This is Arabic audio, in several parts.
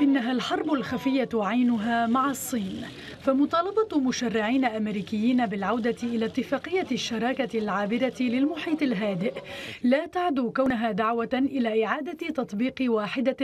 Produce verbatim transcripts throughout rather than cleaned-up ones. إنها الحرب الخفية عينها مع الصين، فمطالبة مشرعين أمريكيين بالعودة إلى اتفاقية الشراكة العابرة للمحيط الهادئ لا تعدو كونها دعوة إلى إعادة تطبيق واحدة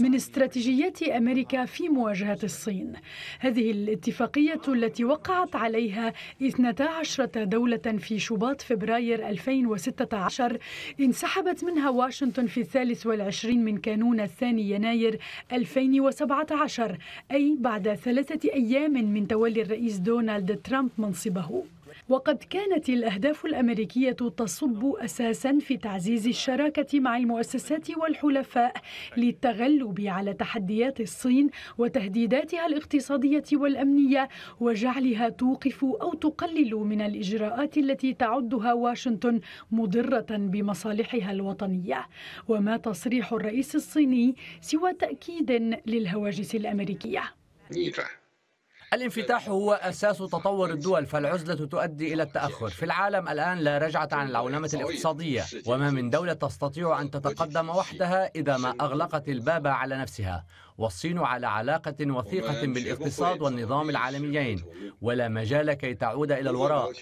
من استراتيجيات أمريكا في مواجهة الصين. هذه الاتفاقية التي وقعت عليها اثنتي عشرة دولة في شباط فبراير ألفين وستة عشر انسحبت منها واشنطن في الثالث والعشرين من كانون الثاني يناير ألفين وسبعة عشر، أي بعد ثلاثة أيام من تولي الرئيس دونالد ترامب منصبه. وقد كانت الأهداف الأمريكية تصب أساساً في تعزيز الشراكة مع المؤسسات والحلفاء للتغلب على تحديات الصين وتهديداتها الاقتصادية والأمنية، وجعلها توقف أو تقلل من الإجراءات التي تعدها واشنطن مضرة بمصالحها الوطنية. وما تصريح الرئيس الصيني سوى تأكيد للهواجس الأمريكية. الانفتاح هو أساس تطور الدول، فالعزلة تؤدي إلى التأخر. في العالم الآن لا رجعة عن العولمة الاقتصادية، وما من دولة تستطيع أن تتقدم وحدها إذا ما أغلقت الباب على نفسها. والصين على علاقة وثيقة بالاقتصاد والنظام العالميين، ولا مجال كي تعود إلى الوراء.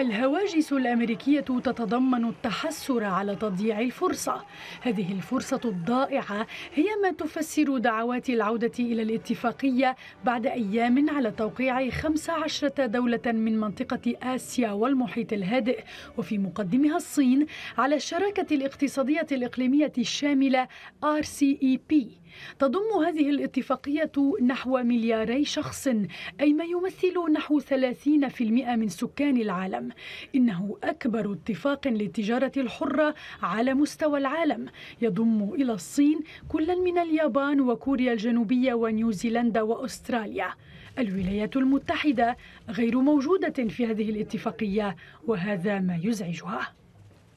الهواجس الأمريكية تتضمن التحسر على تضييع الفرصة. هذه الفرصة الضائعة هي ما تفسر دعوات العودة إلى الاتفاقية بعد أيام على توقيع خمس عشرة دولة من منطقة آسيا والمحيط الهادئ، وفي مقدمها الصين، على الشراكة الاقتصادية الإقليمية الشاملة آر سي إي بي. تضم هذه الاتفاقية نحو ملياري شخص، أي ما يمثل نحو ثلاثين بالمئة من سكان العالم. إنه أكبر اتفاق للتجارة الحرة على مستوى العالم، يضم إلى الصين كلا من اليابان وكوريا الجنوبية ونيوزيلندا وأستراليا. الولايات المتحدة غير موجودة في هذه الاتفاقية، وهذا ما يزعجها.